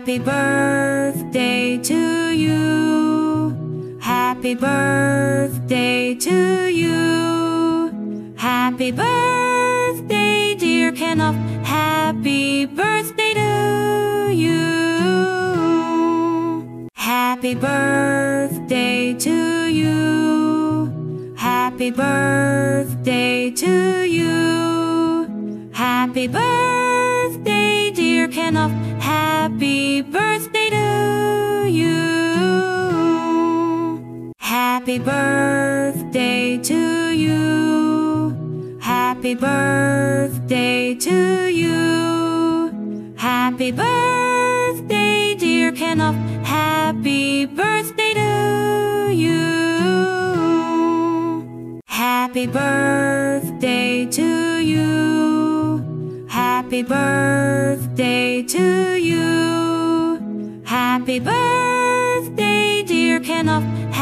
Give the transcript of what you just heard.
Happy birthday to you. Happy birthday to you. Happy birthday, dear Kanav. Happy birthday to you. Happy birthday to you. Happy birthday to you. Happy birthday, dear Kanav. Happy birthday to you. Happy birthday to you. Happy birthday to you. Happy birthday, dear Kanav. Happy birthday to you. Happy birthday to you. Happy birthday to you. Happy birthday, dear Kanav.